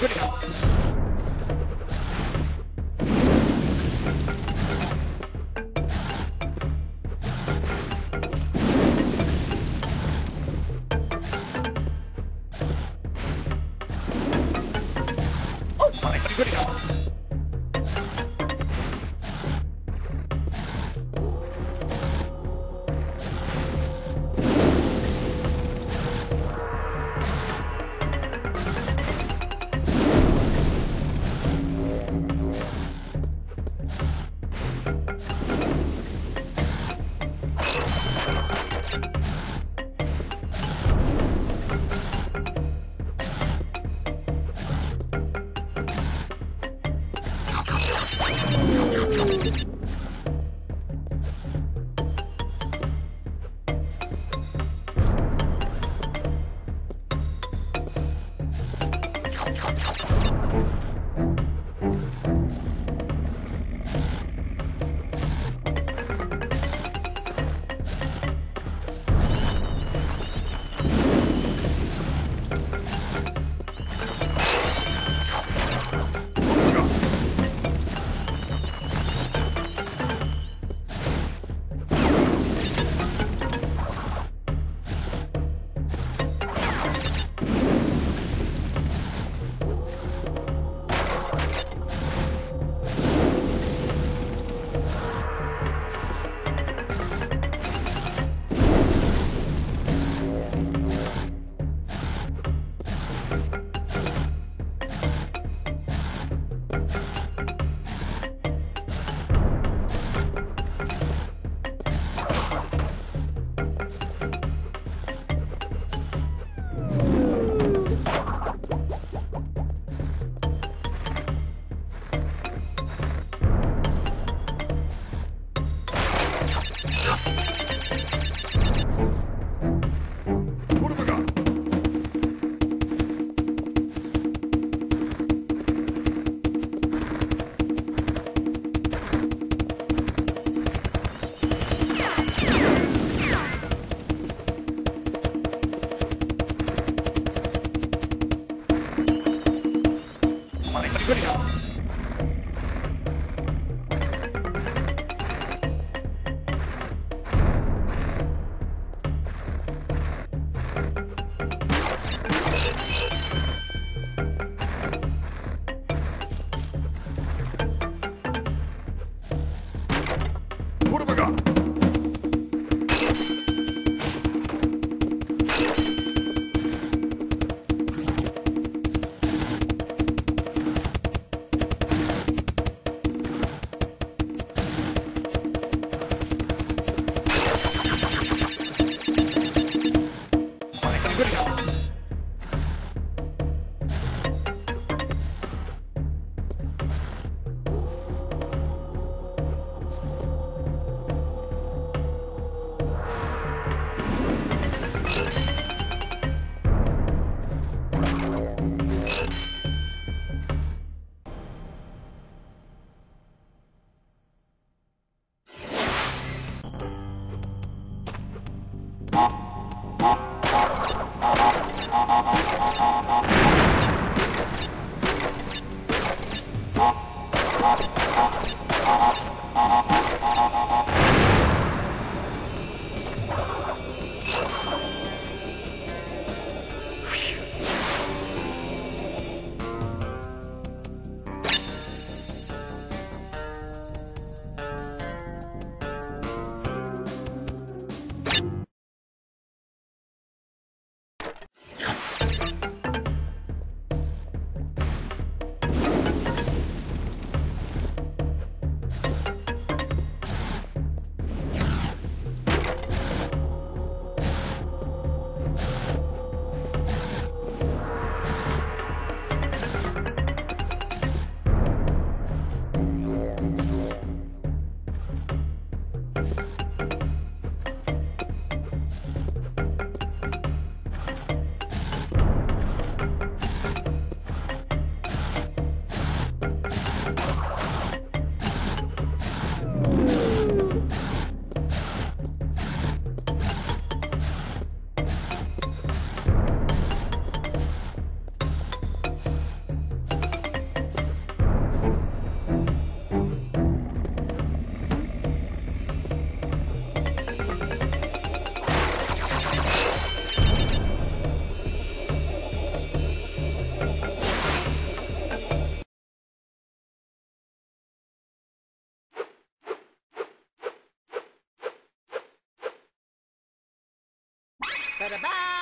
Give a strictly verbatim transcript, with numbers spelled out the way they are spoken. goody, goody. Oh my goody, goody. Ba-da-ba!